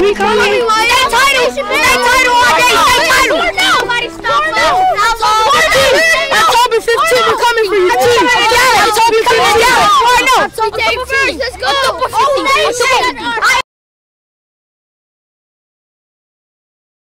We coming!